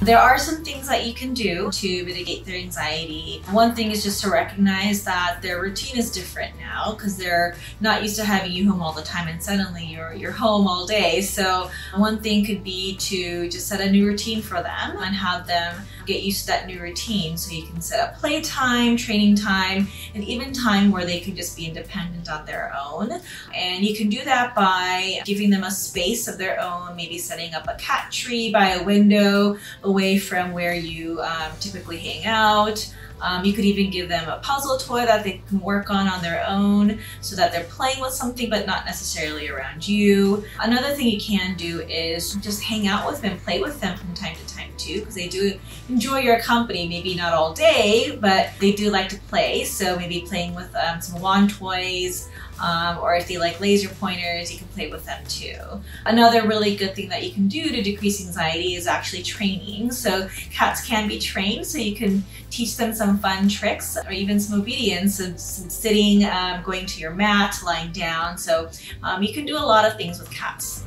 There are some things that you can do to mitigate their anxiety. One thing is just to recognize that their routine is different now because they're not used to having you home all the time and suddenly you're home all day. So one thing could be to just set a new routine for them and have them get used to that new routine. So you can set up playtime, training time, and even time where they can just be independent on their own. And you can do that by giving them a space of their own, maybe setting up a cat tree by a window, away from where you typically hang out. You could even give them a puzzle toy that they can work on their own so that they're playing with something but not necessarily around you. Another thing you can do is just hang out with them, play with them from time to time too, because they do enjoy your company, maybe not all day, but they do like to play. So maybe playing with some wand toys, or if they like laser pointers, you can play with them too. Another really good thing that you can do to decrease anxiety is actually training. So cats can be trained, so you can teach them some fun tricks or even some obedience, some sitting, going to your mat, lying down. So you can do a lot of things with cats.